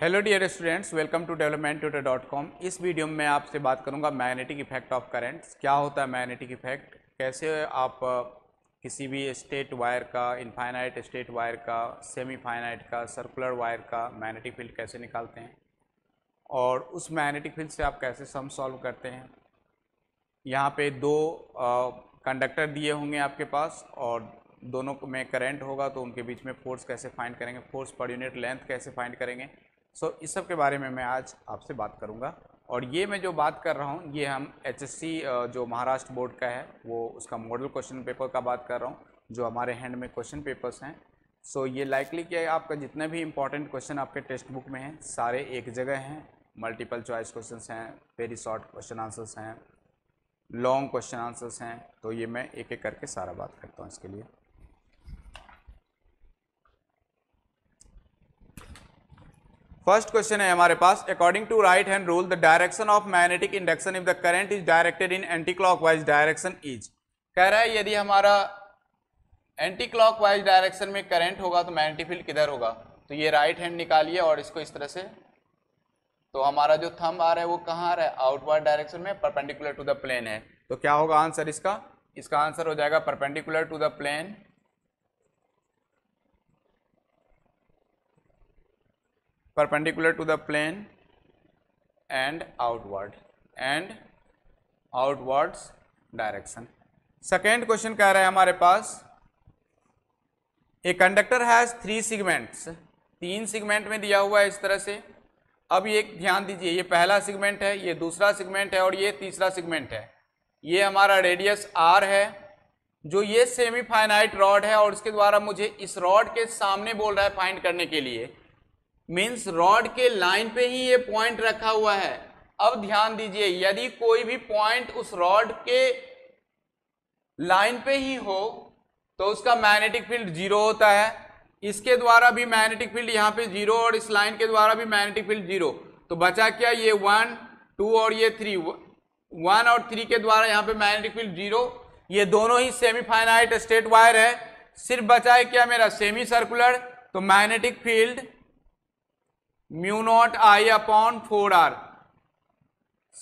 Hello dear students, welcome to development tutor. इस video में आपसे बात करूंगा मैग्नेटिक इफेक्ट ऑफ करंट्स। क्या होता है मैग्नेटिक इफेक्ट, कैसे आप किसी भी स्टेट वायर का, इनफाइनाइट स्टेट वायर का, सेमी फाइनाइट का, सर्कुलर वायर का मैग्नेटिक फील्ड कैसे निकालते हैं और उस मैग्नेटिक फील्ड से आप कैसे सम सॉल्व करते हैं। यहाँ पे दो कंडक्टर दिए होंगे आपके पास और दोनों में करंट होगा, तो उनके बीच में फोर्स कैसे फाइंड करेंगे, फोर्स पर यूनिट लेंथ कैसे फाइंड करेंगे। सो इस सब के बारे में मैं आज आपसे बात करूंगा। और ये मैं जो बात कर रहा हूँ, ये हम HSC जो महाराष्ट्र बोर्ड का है वो उसका मॉडल क्वेश्चन पेपर का बात कर रहा हूँ, जो हमारे हैंड में क्वेश्चन पेपर्स हैं। सो ये लाइकली कि आपका जितने भी इंपॉर्टेंट क्वेश्चन आपके टेक्स्ट बुक में हैं सारे एक जगह हैं। मल्टीपल चॉइस क्वेश्चन हैं, वेरी शॉर्ट क्वेश्चन आंसर्स हैं, लॉन्ग क्वेश्चन आंसर्स हैं। तो ये मैं एक एक करके सारा बात करता हूँ इसके लिए। फर्स्ट क्वेश्चन है हमारे पास, according to right hand rule the direction of magnetic induction if the current is directed in anti clockwise direction is. कह रहा है यदि हमारा एंटी क्लॉकवाइज डायरेक्शन में करंट होगा तो मैग्नेटिक फील्ड किधर होगा। तो ये राइट हैंड निकालिए और इसको इस तरह से, तो हमारा जो थंब आ रहा है वो कहाँ आ रहा है, आउटवर्ड डायरेक्शन में, परपेंडिकुलर टू द प्लेन है। तो क्या होगा आंसर इसका, इसका आंसर हो जाएगा perpendicular to the plane and outward outwards direction. Second question कह रहा है हमारे पास, a conductor has 3 segments, 3 segment में दिया हुआ है इस तरह से। अब ये ध्यान दीजिए, ये पहला सेगमेंट है, ये दूसरा सेगमेंट है और ये तीसरा सेगमेंट है। ये हमारा रेडियस आर है, जो ये सेमी फाइनाइट रॉड है और उसके द्वारा मुझे इस रॉड के सामने बोल रहा है फाइंड करने के लिए, मीन्स रॉड के लाइन पे ही ये पॉइंट रखा हुआ है। अब ध्यान दीजिए, यदि कोई भी पॉइंट उस रॉड के लाइन पे ही हो तो उसका मैग्नेटिक फील्ड जीरो होता है। इसके द्वारा भी मैग्नेटिक फील्ड यहाँ पे जीरो और इस लाइन के द्वारा भी मैग्नेटिक फील्ड जीरो। तो बचा क्या, ये 1, 2 और ये 3। 1 और 3 के द्वारा यहाँ पे मैग्नेटिक फील्ड जीरो। ये दोनों ही सेमी फाइनाइट स्टेट वायर है, सिर्फ बचा है क्या मेरा सेमी सर्कुलर। तो magnetic field μ0I/4R,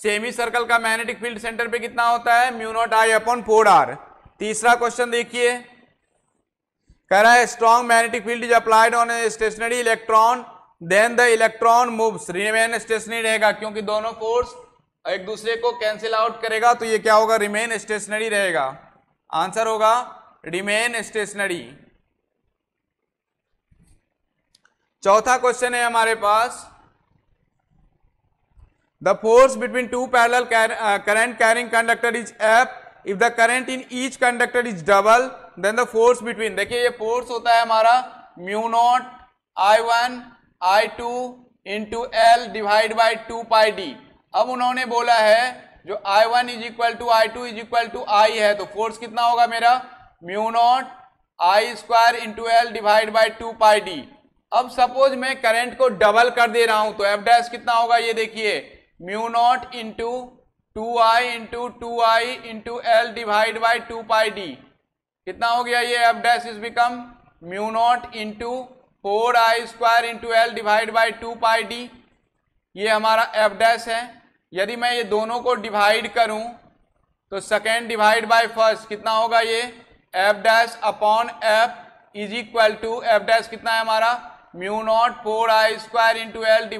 semi circle का मैग्नेटिक फील्ड सेंटर पे कितना होता है, μ0I/4R। तीसरा क्वेश्चन देखिए, कह रहा है strong magnetic field is applied on a stationary electron, then the electron moves, remain stationary रहेगा क्योंकि दोनों फोर्स एक दूसरे को कैंसिल आउट करेगा। तो ये क्या होगा, रिमेन स्टेशनरी रहेगा। आंसर होगा रिमेन स्टेशनरी। चौथा क्वेश्चन है हमारे पास, the force between two parallel current carrying conductor is F, if the current in each conductor is double then the force between. देखिए ये फोर्स होता है हमारा μ0I1/I2 × L / 2πd। अब उन्होंने बोला है जो I1 = I2 = I है, तो फोर्स कितना होगा मेरा, μ0I2 × L / 2πd। अब सपोज मैं करंट को डबल कर दे रहा हूं तो एफ डैश कितना होगा, ये देखिए μ0 × 2I × L / 2πd। कितना हो गया ये, F dash is become μ0 × 4I × L / 2πd। ये हमारा एफ डैश है। यदि मैं ये दोनों को डिवाइड करूं तो सेकेंड डिवाइड बाय फर्स्ट कितना होगा, ये F' / F = F' कितना है हमारा, μ0 4I² × L /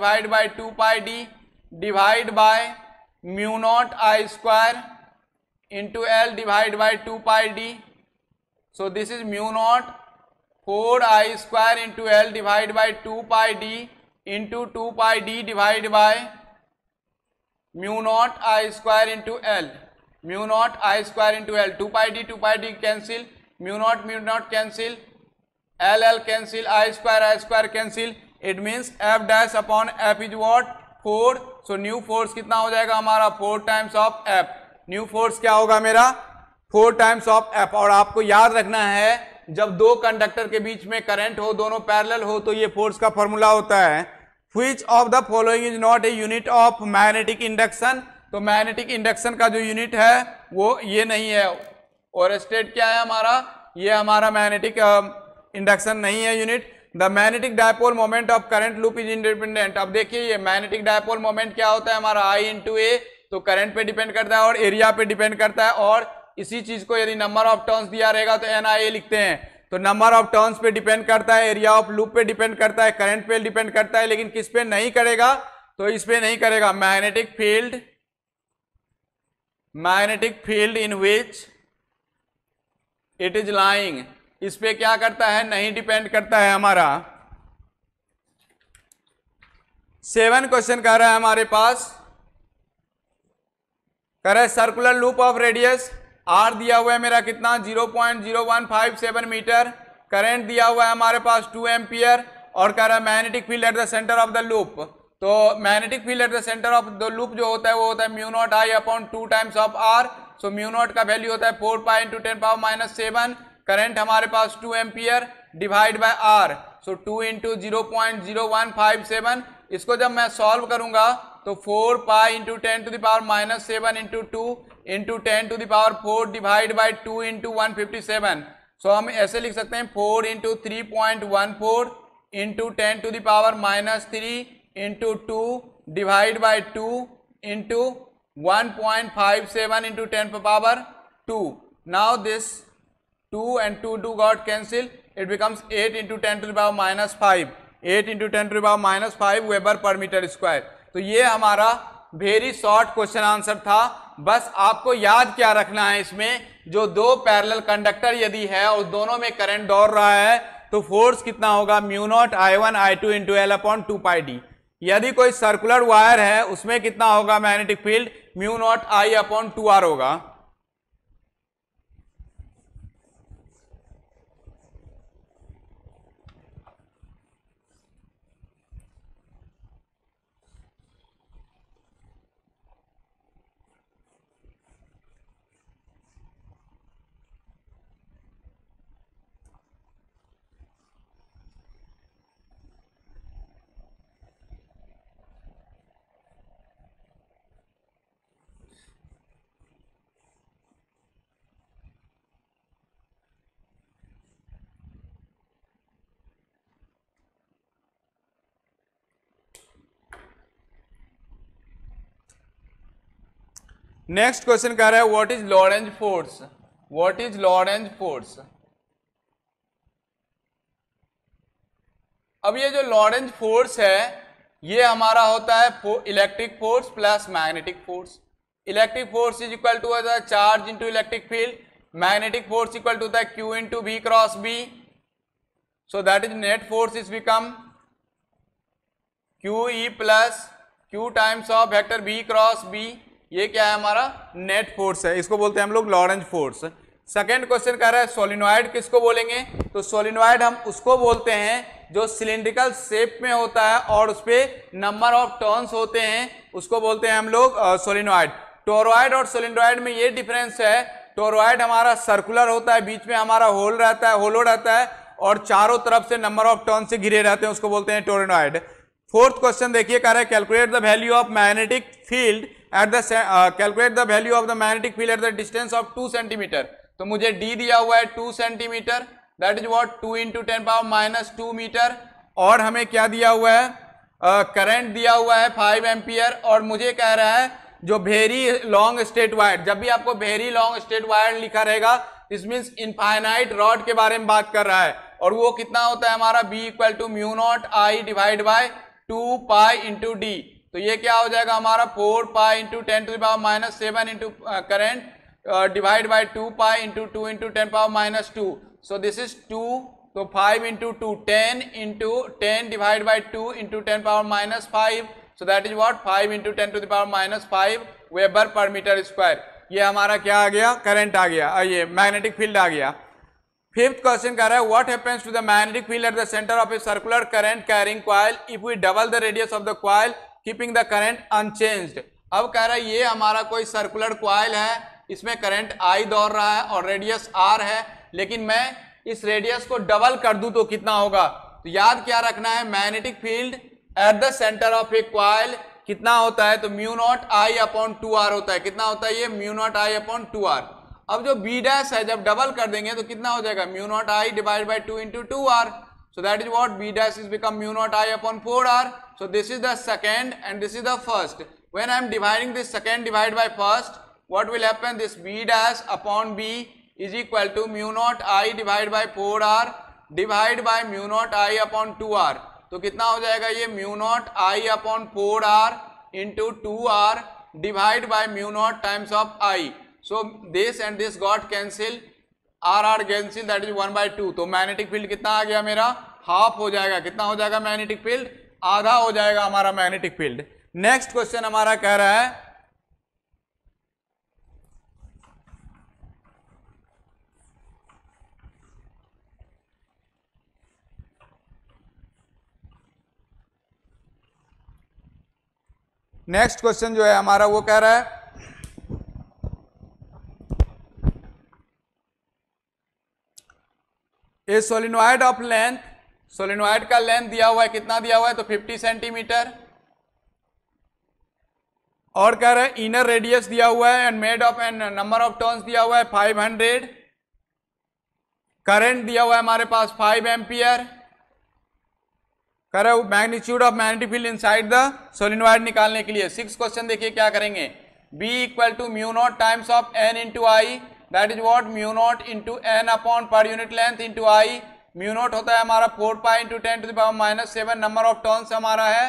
2πd / μ0I² × L / 2πd। So this is μ0 4I² × L / 2πd × 2πd / μ0I² × L / 2πd। 2πd cancel, μ0 cancel, L cancel, I² cancel. It means F' / F is what, 4। So new force कितना हो जाएगा हमारा, 4 times of F। New force क्या होगा मेरा, 4 times of F। और आपको याद रखना है, जब दो कंडक्टर के बीच में करंट हो, दोनों पैरेलल हो, तो ये फोर्स का फॉर्मूला होता है which of the following is not a unit of magnetic induction. तो मैग्नेटिक इंडक्शन का जो यूनिट है वो ये नहीं है, और स्टेट क्या है हमारा, ये हमारा मैग्नेटिक इंडक्शन नहीं है unit. The magnetic dipole moment of current loop is independent. अब देखिए ये मैग्नेटिक डायपोल मोमेंट क्या होता है हमारा आई इंटू ए, तो करंट पे डिपेंड करता है और एरिया पे डिपेंड करता है, और इसी चीज को यदि नंबर ऑफ टर्न्स दिया रहेगा तो एन आई ए लिखते हैं। तो नंबर ऑफ टर्न्स पे डिपेंड करता है, एरिया ऑफ लूप पे डिपेंड करता है, करंट पे डिपेंड करता है, लेकिन किस पे नहीं करेगा, तो इस पे नहीं करेगा। Magnetic field in which it is lying, इस पे क्या करता है, नहीं डिपेंड करता है हमारा। 7 क्वेश्चन कह रहा है हमारे पास, कह रहा है circular loop of radius R दिया हुआ है मेरा कितना 0.0157 मीटर, करंट दिया हुआ है हमारे पास 2 एम्पियर, और कह रहा है magnetic field at the centre of the loop. तो magnetic field at the centre of the loop जो होता है वो होता है μ0I/2 टाइम्स ऑफ आर। सो μ0 का वैल्यू होता है 4π × 10⁻⁷, करंट हमारे पास 2 ampere divide by R, so 2 × 0.0157। इसको जब मैं सॉल्व करूंगा तो 4π × 10⁻⁷ × 2 × 10⁴ डिवाइड बाय 2 × 157। सो हम ऐसे लिख सकते हैं 4 × 3.14 × 10⁻⁻3 × 2 divide by 2 × 1.57 × 10⁻2। Now this 2 and 2 got cancelled. It becomes 8 × 10⁻⁻5. 8 × 10⁻⁻5 weber per metre square. तो ये हमारा वेरी शॉर्ट क्वेश्चन आंसर था। बस आपको याद क्या रखना है इसमें, जो 2 पैरेलल कंडक्टर यदि है और दोनों में करंट दौड़ रहा है तो फोर्स कितना होगा, μ0I1I2 × L/2πD। यदि कोई सर्कुलर वायर है उसमें कितना होगा मैग्नेटिक फील्ड, μ0I/2R होगा। नेक्स्ट क्वेश्चन कह रहा है व्हाट इज लॉरेंज फोर्स। अब ये जो लॉरेंज फोर्स है ये हमारा होता है electric force plus magnetic force. Electric force is equal to होता है charge into electric field, magnetic force equal to होता है Q × V cross B। So that is net force is become QE + Q times of vector V cross B। ये क्या है हमारा net force है, इसको बोलते हैं हम लोग लॉरेंज फोर्स। सेकंड क्वेश्चन कह रहा है सोलिनॉइड किसको बोलेंगे, तो सोलिनॉइड हम उसको बोलते हैं जो सिलेंड्रिकल शेप में होता है और उस पे नंबर ऑफ टर्न्स होते हैं, उसको बोलते हैं हम लोग सोलिनॉइड। टोरॉइड और सोलिनॉइड में ये डिफरेंस है, टोरॉइड हमारा सर्कुलर होता है, बीच में हमारा होल रहता है, होलो रहता है और चारों तरफ से नंबर ऑफ टर्न से घिरे रहते हैं, उसको बोलते हैं टोरॉइड। फोर्थ क्वेश्चन देखिए कह रहा है calculate the value of magnetic field at the distance of 2 centimetre. तो मुझे d दिया हुआ है 2 centimetre, that is what 2 × 10⁻⁻2 metre, और हमें क्या दिया हुआ है, करंट दिया हुआ है 5 एम्पियर, और मुझे कह रहा है जो वेरी लॉन्ग स्ट्रेट वायर, जब भी आपको वेरी लॉन्ग स्ट्रेट वायर लिखा रहेगा दिस मीन्स इनफाइनाइट रॉड के बारे में बात कर रहा है, और वो कितना होता है हमारा B = μ0I/2π × d। तो ये क्या हो जाएगा हमारा 4π × 10⁻⁻7 into current divide by 2π × 2 × 10⁻⁻2। So this is 2, तो 5 × 2 10 × 10 divide by 2 × 10⁻⁵। So that is what 5 × 10⁻⁵ weber per metre square. ये हमारा क्या आ गया, करंट आ गया, ये मैग्नेटिक फील्ड आ गया। फिफ्थ क्वेश्चन कह रहा है what happens to the magnetic field at the centre of a circular current carrying coil if we double the radius of the coil keeping the current unchanged. अब कह रहा है ये हमारा कोई सर्कुलर कॉइल है, इसमें करंट I दौड़ रहा है और रेडियस R है, लेकिन मैं इस रेडियस को डबल कर दूं तो कितना होगा। तो याद क्या रखना है, magnetic field at the centre of a coil कितना होता है, तो μ0I/2R होता है। कितना होता है ये, μ0I/2R। अब जो B डैश है जब डबल कर देंगे तो कितना हो जाएगा, μ0I/2 × 2R। So that is what B dash is become mu naught I upon 4R. So this is the second and this is the first. When I am dividing this second divided by first, what will happen? This B dash upon B is equal to mu naught I divided by 4R divided by mu naught I upon 2R. तो कितना हो जाएगा ये mu naught I upon 4R into 2R divided by mu naught times of I. So this and this got cancelled. R R cancel, that is 1/2. तो magnetic field कितना आ गया मेरा? हाफ हो जाएगा. कितना हो जाएगा मैग्नेटिक फील्ड? आधा हो जाएगा हमारा मैग्नेटिक फील्ड. नेक्स्ट क्वेश्चन हमारा कह रहा है नेक्स्ट क्वेश्चन जो है हमारा वो कह रहा है a solenoid of length, solenoid का लेंथ दिया हुआ है, कितना दिया हुआ है? तो 50 सेंटीमीटर. और कह रहे हैं इनर रेडियस दिया हुआ है and made of and number of turns दिया हुआ है 500. करंट दिया हुआ है हमारे पास 5 एम्पियर. कह रहे magnitude of magnetic field inside the solenoid निकालने के लिए 6 क्वेश्चन देखिए क्या करेंगे. B equal to mu naught times of N into I, that is what mu naught into N upon पर unit length into I. Mu naught होता है हमारा 4 pi into 10⁻⁻⁷ number of turns हमारा है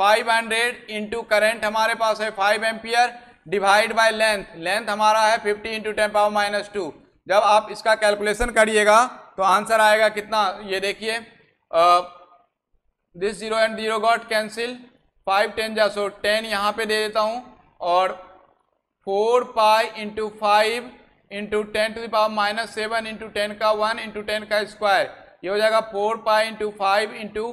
500 इंटू करंट हमारे पास है 5 ampere divide by length. Length हमारा है 50 into 10⁻². जब आप इसका कैलकुलेशन करिएगा तो आंसर आएगा कितना, ये देखिए दिस 0 and 0 गॉट कैंसिल. 5 10 जा सो 10 यहाँ पे दे देता हूँ और 4 pi into 5 into 10⁻⁷ into 10 का 1 into 10 का स्क्वायर ये हो जाएगा 4 pi into 5 into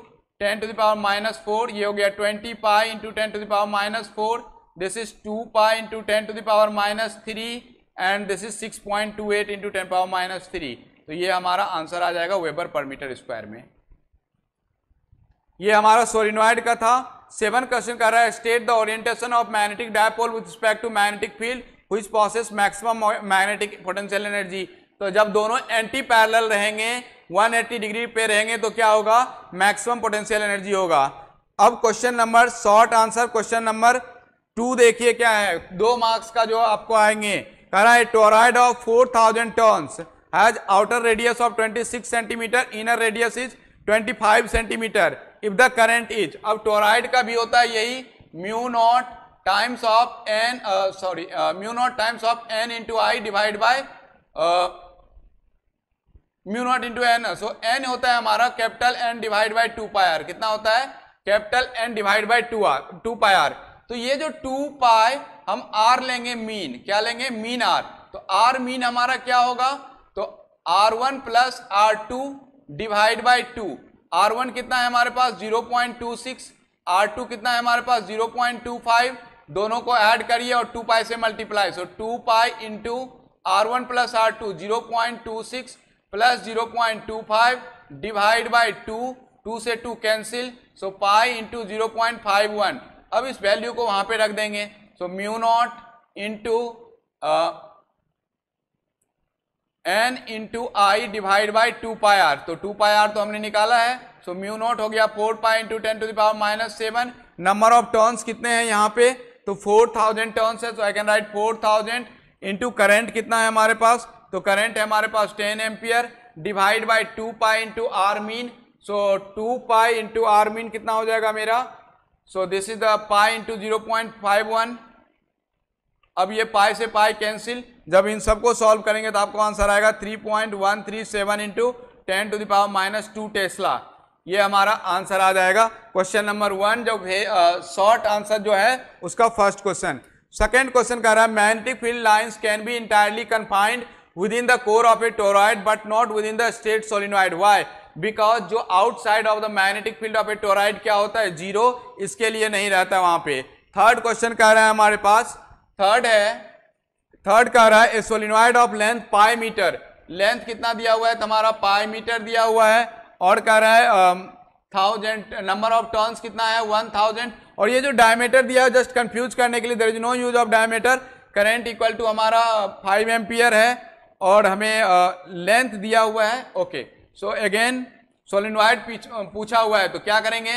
10⁻⁴ ये हो गया 20 pi into 10⁻⁴. This is 2 pi into 10⁻⁻3 and this is 6.28 into 10⁻⁻3. तो ये हमारा आंसर आ जाएगा वेबर पर मीटर स्क्वायर में. ये हमारा सोलेनॉइड का था. 7 क्वेश्चन कर रहा है state the orientation of magnetic dipole with respect to magnetic field which possess maximum magnetic potential energy. तो जब दोनों एंटी पैरेलल रहेंगे 180 डिग्री पे रहेंगे तो क्या होगा? मैक्सिमम पोटेंशियल एनर्जी होगा. अब question number short answer question number 2 देखिए क्या है, 2 मार्क्स का जो आपको आएंगे. कह रहा है toroid of 4000 turns has outer radius of 26 centimetre, inner radius is 25 centimetre. If the current is, अब टोराइड का भी होता है यही mu naught times of N into I divide by mu naught into N. So N होता है हमारा capital N divide by 2 pi R. कितना होता है? Capital N divide by 2 pi R. तो ये जो 2 पाई हम आर लेंगे मीन, क्या लेंगे? Mean R. तो आर मीन हमारा क्या होगा? तो R1 + R2 divide by 2. R1 कितना है हमारे पास? 0.26. R2 कितना है हमारे पास? 0.25. दोनों को ऐड करिए और 2 पाई से multiply. So 2 pi into R1 + R2 0.26 + 0.25 divide by 2. 2 से 2 कैंसिल. So pi into 0.51. अब इस वैल्यू को वहां पे रख देंगे. So mu naught into n into I divide by 2 pi R. तो 2 पाई आर तो हमने निकाला है. सो म्यू नॉट हो गया 4 pi into 10⁻⁻7. Number of turns कितने हैं यहाँ पे? तो 4000 टर्न्स है. So I can write 4000 into current कितना है हमारे पास? तो करेंट है हमारे पास 10 ampere divide by 2 pi into R mean. So 2 pi into R mean कितना हो जाएगा मेरा? So this is the pi into 0.51. अब ये पाई से पाई कैंसिल. जब इन सबको सॉल्व करेंगे तो आपको आंसर आएगा 3.137 इंटू 10⁻⁻2 टेस्ला. ये हमारा आंसर आ जाएगा क्वेश्चन नंबर 1. जब शॉर्ट आंसर जो है उसका फर्स्ट क्वेश्चन. सेकंड क्वेश्चन कह रहा है magnetic field lines can be entirely confined within the core of a toroid but not within the straight solenoid. Why? Because जो outside of the magnetic field of a toroid क्या होता है? 0. इसके लिए नहीं रहता वहां पे. थर्ड क्वेश्चन कह रहा है हमारे पास, थर्ड कह रहा है a solenoid of length pi metre. Length कितना दिया हुआ है तुम्हारा? पाई मीटर दिया हुआ है. और कह रहा है 1000 नंबर ऑफ टर्न्स कितना है? 1000. और ये जो डायमीटर दिया है जस्ट कंफ्यूज करने के लिए, there is no use of diameter. Current equal to हमारा 5 एम्पियर है और हमें लेंथ दिया हुआ है. ओके सो अगेन सोलेनोइड पूछा हुआ है तो क्या करेंगे,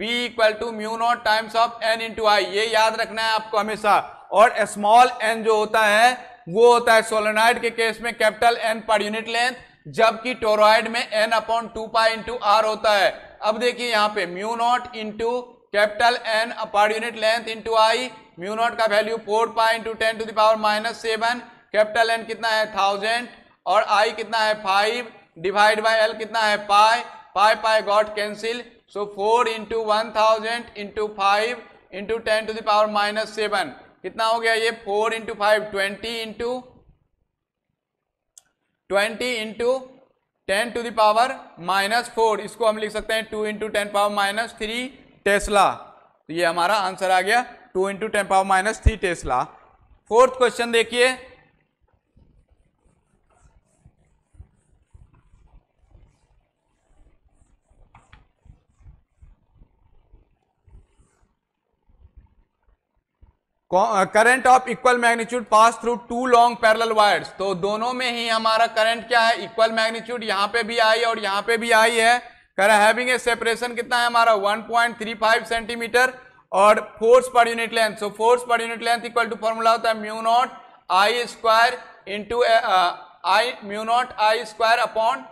B equal to mu naught times of N into I, ये याद रखना है आपको हमेशा। और स्मॉल एन जो होता है वो होता है सोलेनोइड के केस में capital N per unit length, जबकि टोरॉइड में N upon 2 pi into R होता है। अब देखिए यहाँ पे mu naught into capital N per unit length into I, mu naught का value 4 pi into 10⁻⁷ capital N कितना है 1000 और आई कितना है 5 डिवाइड बाय एल कितना है pi, pi got cancel, so 4 into 1000 into 5 into 10⁻⁷ कितना हो गया ये 4 इंटू 5 20 इंटू 10⁻⁻4, इसको हम लिख सकते हैं 2 इंटू 10⁻³ टेस्ला। तो ये हमारा आंसर आ गया 2 इंटू 10⁻³ टेस्ला। फोर्थ क्वेश्चन देखिए, current of equal magnitude pass through 2 long parallel wires. तो दोनों में ही हमारा करंट क्या है इक्वल मैग्नीट्यूड, यहाँ पे भी आई और यहाँ पे भी आई है। हैविंग ए सेपरेशन कितना है हमारा 1.35 सेंटीमीटर और force per unit length, so force per unit length equal to formula होता है mu not I square into I, mu not I square upon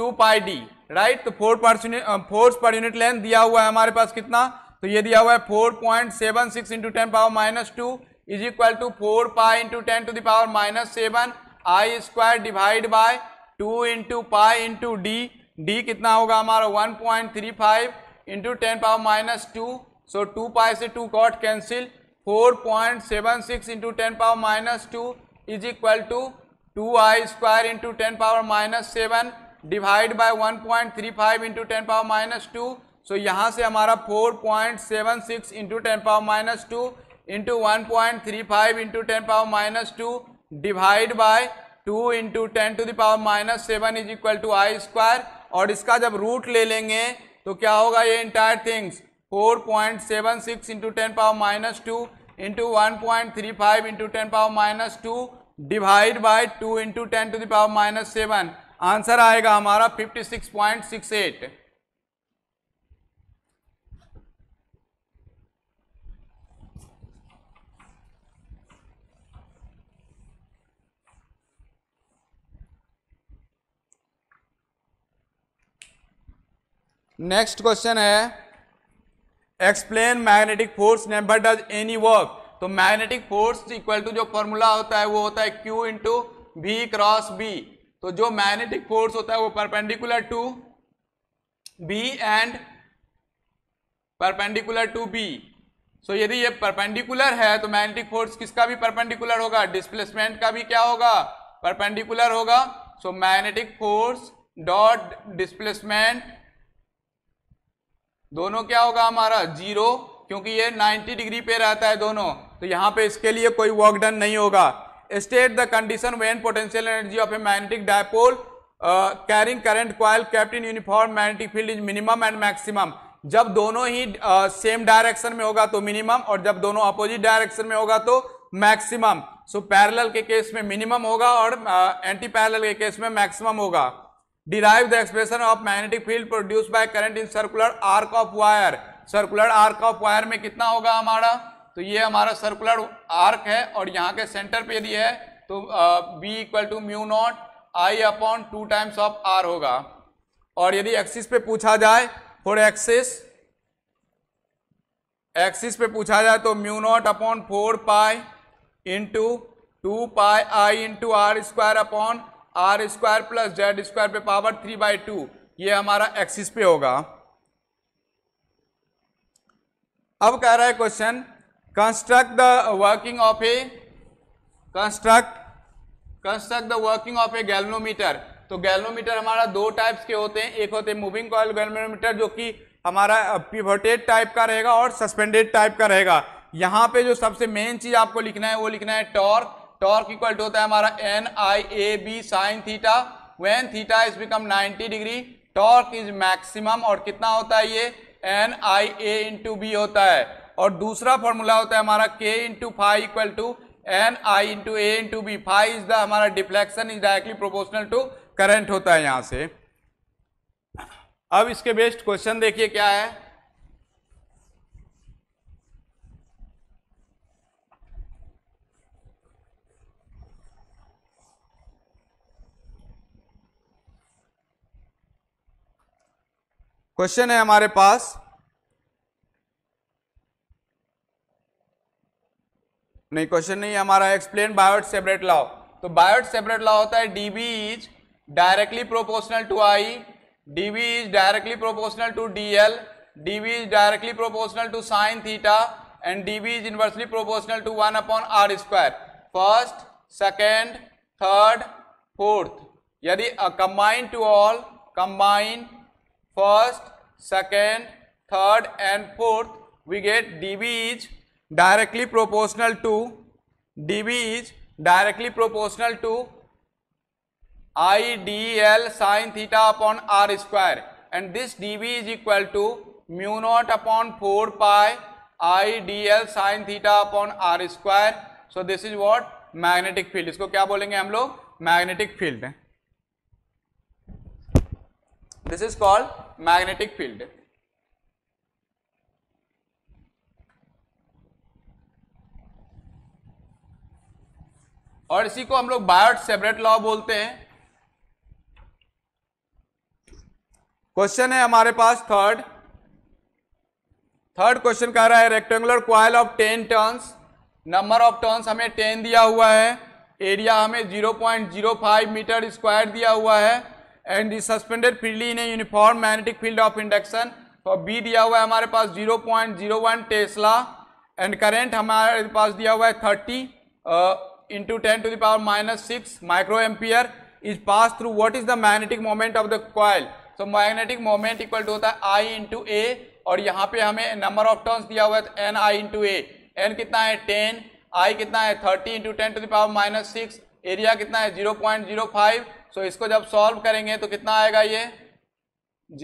2 pi D, right. तो फोर्स पर यूनिट लेंथ दिया हुआ है हमारे पास कितना, तो ये दिया हुआ है 4.76 into 10⁻-2 is equal to 4 pi into 10⁻-7 I square divide by 2 into pi into D, D कितना होगा हमारा 1.35 इंटू 10⁻-2, सो 2 पाई से 2 got cancel, 4.76 into 10⁻-2 is equal to 2 I square into 10⁻-7 divide by 1.35 into 10⁻-2, so यहाँ से हमारा 4.76 into 10⁻-2 into 1.35 into 10⁻-2 divide by 2 into 10⁻⁷ is equal to I square. और इसका जब रूट ले लेंगे तो क्या होगा ये entire things 4.76 into 10⁻-2 into 1.35 into 10⁻-2 divide by 2 into 10⁻⁷। Answer आएगा हमारा 56.68। नेक्स्ट क्वेश्चन है explain magnetic force never does any work. तो मैग्नेटिक फोर्स इक्वल टू जो फॉर्मूला होता है वो होता है Q into V cross B। तो जो मैग्नेटिक फोर्स होता है वो परपेंडिकुलर टू B। सो यदि ये परपेंडिकुलर है तो मैग्नेटिक फोर्स किसका भी परपेंडिकुलर होगा, डिस्प्लेसमेंट का भी क्या होगा परपेंडिकुलर होगा। So magnetic force dot displacement दोनों क्या होगा हमारा 0, क्योंकि ये 90 डिग्री पे रहता है दोनों, तो यहाँ पे इसके लिए कोई वर्क डन नहीं होगा। State the condition when potential energy of a magnetic dipole carrying current coil kept in uniform magnetic field is minimum and maximum. जब दोनों ही सेम डायरेक्शन में होगा तो मिनिमम, और जब दोनों अपोजिट डायरेक्शन में होगा तो मैक्सिमम। सो पैरेलल के केस में मिनिमम होगा और एंटी पैरेलल के केस में मैक्सिमम होगा। Derive the expression of magnetic field produced by current in circular arc of wire। Circular arc of wire में कितना होगा हमारा, तो ये हमारा सर्कुलर आर्क है और यहाँ के सेंटर पे यदि है तो B equal to mu not I upon 2 times of R होगा। और यदि एक्सिस पे पूछा जाए, फॉर एक्सिस पे पूछा जाए तो mu naught upon 4 pi into 2 pi I into R square upon are square plus Z square पे पावर 3/2, ये हमारा एक्सिस पे होगा। अब कह रहा है question construct the working of a galvanometer. तो गैल्वेनोमीटर हमारा 2 टाइप्स के होते हैं, एक होते हैं मूविंग कॉइल गैल्वेनोमीटर जो कि हमारा पिवोटेड टाइप का रहेगा और सस्पेंडेड टाइप का रहेगा। यहाँ पे जो सबसे मेन चीज आपको लिखना है वो लिखना है टॉर्क इक्वल टू होता है हमारा NIAB sine theta, when theta is become 90 degree torque is maximum, और कितना होता है ये NIA इंटू B होता है। और दूसरा फॉर्मूला होता है हमारा K into phi equal to NI into A into B। Phi is the हमारा deflection is directly proportional to current होता है यहाँ से। अब इसके बेस्ड क्वेश्चन देखिए क्या है। क्वेश्चन है हमारे पास, नहीं क्वेश्चन नहीं है हमारा, एक्सप्लेन बायोट-सेवरेट लॉ। तो बायोट-सेवरेट लॉ होता है dB is directly proportional to I, dB is directly proportional to dl, dB is directly proportional to sine theta and dB is inversely proportional to 1 upon r square. First, second, third, fourth. यदि combine to all, combine first, second, third and fourth, we get dB is directly proportional to I dl sine theta upon r square, and this dB is equal to naught upon 4 pi I D L sine theta upon are square. So this is what magnetic field, इसको क्या बोलेंगे हम लोग, magnetic field. This is called magnetic field. और इसी को हम लोग बायोट-सेवरेट लॉ बोलते हैं। क्वेश्चन है हमारे पास थर्ड क्वेश्चन कह रहा है rectangular coil of 10 turns, number of turns हमें 10 दिया हुआ है, एरिया हमें 0.05 मीटर स्क्वायर दिया हुआ है and is suspended freely in a uniform magnetic field of induction. तो बी दिया हुआ है हमारे पास 0.01 टेस्ला एंड करंट हमारे पास दिया हुआ है 30 × 10⁻⁶ micro ampere is pass through. What is the magnetic moment of the coil? So magnetic moment equal to होता है I × A और यहाँ पे हमें नंबर ऑफ टर्न्स दिया हुआ है तो Ni × A। N कितना है 10, I कितना है 30 × 10⁻⁶, एरिया कितना है 0.05। सो इसको जब सॉल्व करेंगे तो कितना आएगा, ये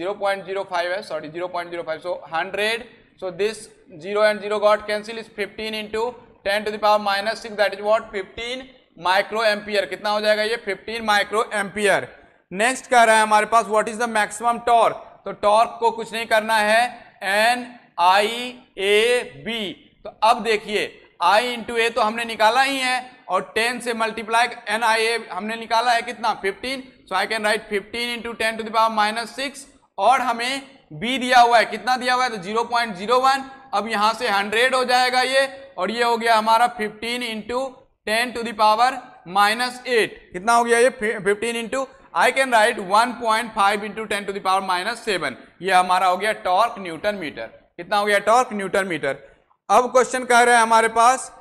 0.05 है, sorry 0.05, so 100। So this 0 and 0 got cancel, is 15 × 10⁻⁶, that is what 15 micro ampere. कितना हो जाएगा ये 15 माइक्रो एम्पियर। नेक्स्ट कह रहा है हमारे पास what is the maximum torque. तो टॉर्क को कुछ नहीं करना है, N I A B। तो अब देखिए I × A तो हमने निकाला ही है और 10 से मल्टीप्लाई N I A हमने निकाला है कितना 15। So I can write 15 × 10⁻⁶। और हमें B दिया हुआ है, कितना दिया हुआ है तो 0.01। अब यहाँ से 100 हो जाएगा ये और ये हो गया हमारा 15 × 10⁻⁸ कितना हो गया ये 15 ×, आई कैन राइट 1.5 × 10⁻⁷। ये हमारा हो गया टॉर्क न्यूटन मीटर। कितना हो गया टॉर्क न्यूटन मीटर। अब क्वेश्चन कह रहे हैं हमारे पास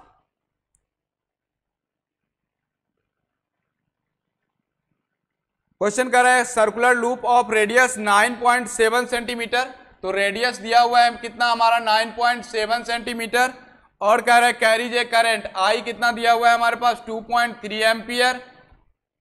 circular loop of radius 9.7 centimetre. तो रेडियस दिया हुआ है कितना हमारा 9.7 सेंटीमीटर और कह रहा है कैरीज ए करंट I कितना दिया हुआ है हमारे पास 2.3 ampere.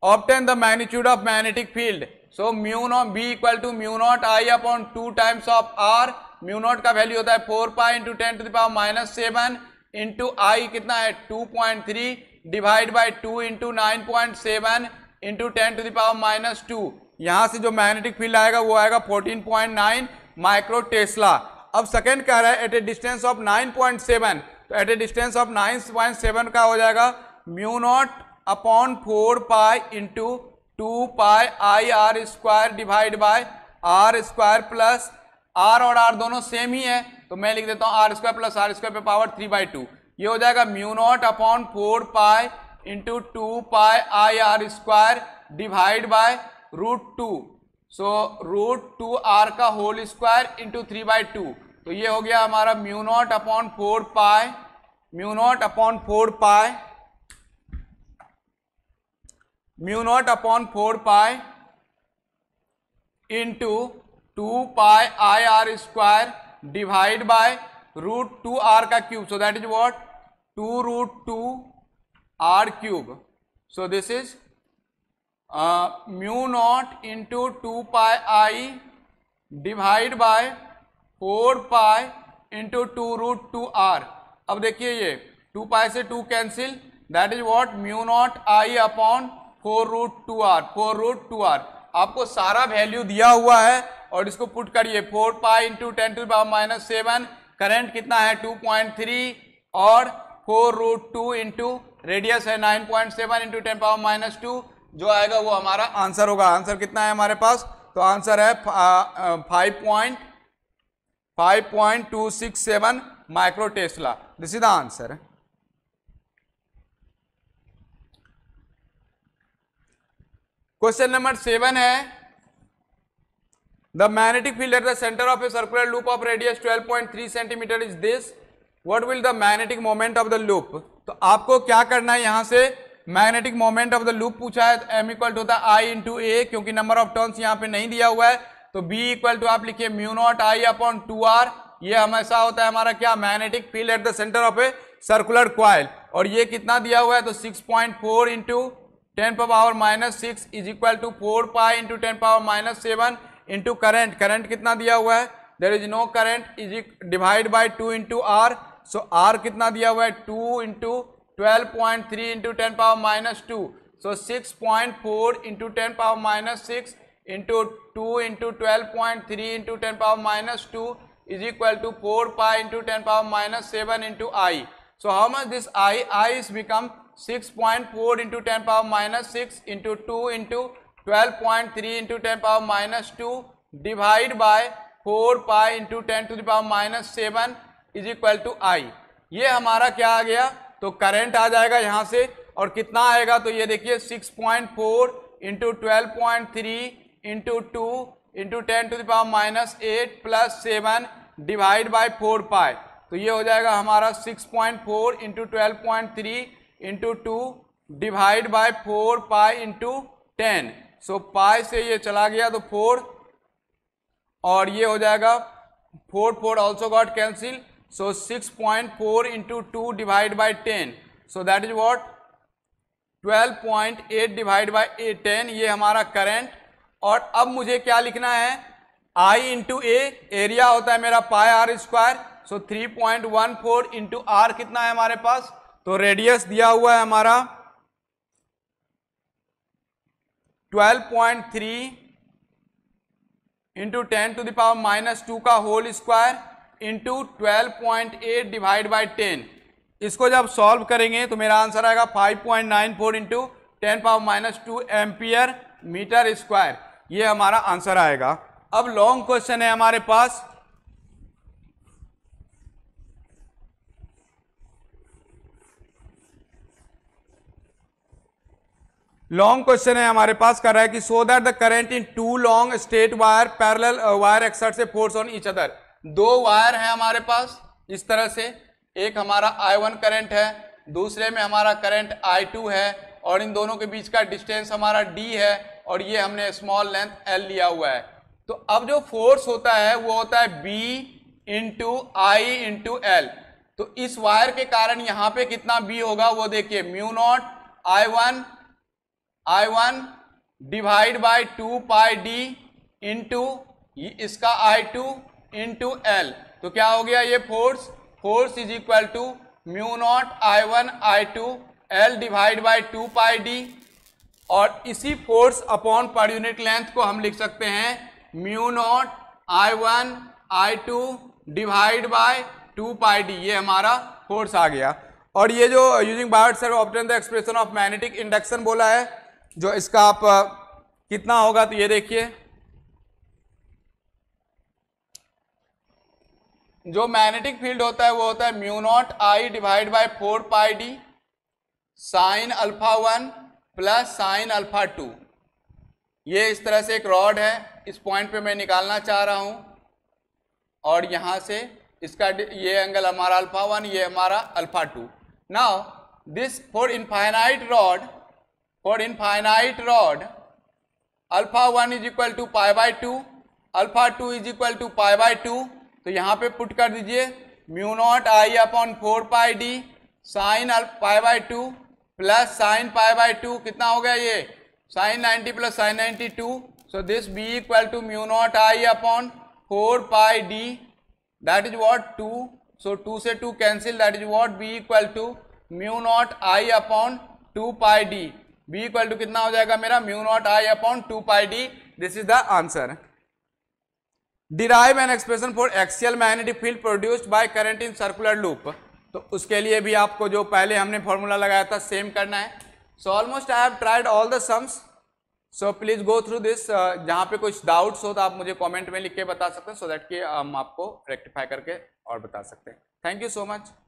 Obtain the magnitude of magnetic field. So μ0 B = μ0 I/2 times of R। Mu naught का वैल्यू होता है 4 पाई × 10⁻⁷ इंटू I कितना है 2.3 डिवाइड बाई 2 × 9.7 × 10⁻²। यहाँ से जो मैग्नेटिक फील्ड आएगा वो आएगा 14.9 माइक्रो टेस्ला। अब सेकेंड कह रहा है एट ए डिस्टेंस ऑफ 9.7, तो एट ए डिस्टेंस ऑफ 9.7 का हो जाएगा μ0 / 4 pi × 2 pi I r² divide by r² plus r और r दोनों सेम ही है तो मैं लिख देता हूँ r² + r² पावर 3/2। ये हो जाएगा μ0 / 4 pi × 2 pi I r² divide by √2। So √2r² × 3/2। तो ये हो गया हमारा μ0 / 4 pi × 2 pi I r² divide by √2r³। So that is what 2√2r³। So this is μ0 × 2 pi I divide by 4 pi × 2√2r। अब देखिए ये 2 पाई से 2 cancel, that is what μ0 I/4√2r। आपको सारा वैल्यू दिया हुआ है और इसको पुट करिए 4 पाई × 10⁻⁷ करंट कितना है 2.3 और 4√2 इंटू रेडियस है 9.7 × 10⁻2 जो आएगा वो हमारा आंसर होगा। आंसर कितना है हमारे पास, तो आंसर है 5.267 micro tesla. This is the answer. Question number 7 है the magnetic field at the centre of a circular loop of radius 12.3 centimetre is this, what will the magnetic moment of the loop. तो आपको क्या करना है, यहां से magnetic moment of the loop पूछा है, तो m होता है i × a, क्योंकि नंबर ऑफ टर्न्स यहाँ पे नहीं दिया हुआ है, तो b आप लिखिए μ0 i/2r। ये हमेशा होता है हमारा क्या, magnetic field at the centre of a circular coil. और ये कितना दिया हुआ है, तो 6.4 × 10⁻⁶ is equal to 4 pi × 10⁻⁷ into current. Current कितना दिया हुआ है, there is no current, is divide by 2 × r। So r कितना दिया हुआ है 2 × 12.3 × 10⁻⁸ so 6.4 × 10⁻⁶ into 2 × 12.3 × 10⁻⁸ is equal to 4 pi × 10⁻⁷ into I. So how much this I, I is become 6.4 × 10⁻⁶ into 2 × 12.3 × 10⁻⁸ divide by 4 pi × 10⁻⁷ is equal to I. ये हमारा क्या आ गया, तो current आ जाएगा यहाँ से, और कितना आएगा, तो ये देखिए 6.4 × 12.3 × 2 × 10⁻⁸ प्लस 7 डिवाइड बाई 4 पाई। तो ये हो जाएगा हमारा 6.4 × 12.3 × 2 divide by 4 pi × 10। So pi से ये चला गया तो 4 और ये हो जाएगा 4 also got cancel. So 6.4 × 2 divided by 10. So that is what 12.8 divided by 10. ये हमारा करंट। और अब मुझे क्या लिखना है, i × a, एरिया होता है मेरा πr²। सो 3.14 × r कितना है हमारे पास, तो रेडियस दिया हुआ है हमारा 12.3 × 10⁻² का whole square into 12.8 divide by 10। इसको जब सॉल्व करेंगे तो मेरा आंसर आएगा 5.94 × 10⁻2 एम्पियर मीटर स्क्वायर। ये हमारा आंसर आएगा। अब लॉन्ग क्वेश्चन है हमारे पास, लॉन्ग क्वेश्चन है हमारे पास, कर रहा है कि so that the current in two long straight wire parallel wire exerts a force on each other. दो वायर है हमारे पास इस तरह से, एक हमारा I1 करंट है, दूसरे में हमारा करंट I2 है, और इन दोनों के बीच का डिस्टेंस हमारा d है, और ये हमने स्मॉल लेंथ l लिया हुआ है। तो अब जो फोर्स होता है वो होता है B × I × L। तो इस वायर के कारण यहाँ पे कितना B होगा, वो देखिए μ0 I1 divide by 2 pi d into इसका I2 × L। तो क्या हो गया ये force, force is equal to μ0 I1 I2 L divide by 2 pi d। और इसी फोर्स अपॉन पर यूनिट लेंथ को हम लिख सकते हैं μ0 I1 I2 divide by 2 pi d। ये हमारा फोर्स आ गया। और ये जो using Biot Savart obtain the expression of magnetic induction बोला है, जो इसका आप कितना होगा, तो ये देखिए जो मैग्नेटिक फील्ड होता है वो होता है μ0 I divide by 4 pi d sin α1 plus sin α2। ये इस तरह से एक रॉड है, इस पॉइंट पे मैं निकालना चाह रहा हूँ, और यहाँ से इसका ये एंगल हमारा α1, ये हमारा α2। Now this for infinite rod α1 is equal to π/2, α2 is equal to π/2। तो यहाँ पे पुट कर दीजिए μ0 I/4 pi d sine π/2 plus sine π/2। कितना हो गया ये sine 90 plus sine 92। So this B = μ0 I/4 pi d that is what 2। So 2 से 2 cancel, that is what B = μ0 I/2 pi d। B = कितना हो जाएगा मेरा μ0 I/2 pi d। This is the answer. Derive an expression for axial magnetic field produced by current in circular loop, तो उसके लिए भी आपको जो पहले हमने फॉर्मूला लगाया था सेम करना है। So almost I have tried all the sums, so please go through this. जहाँ पे कुछ डाउट्स हो तो आप मुझे कमेंट में लिख के बता सकते हैं, सो दैट कि हम आपको रेक्टिफाई करके और बता सकते हैं। Thank you so much.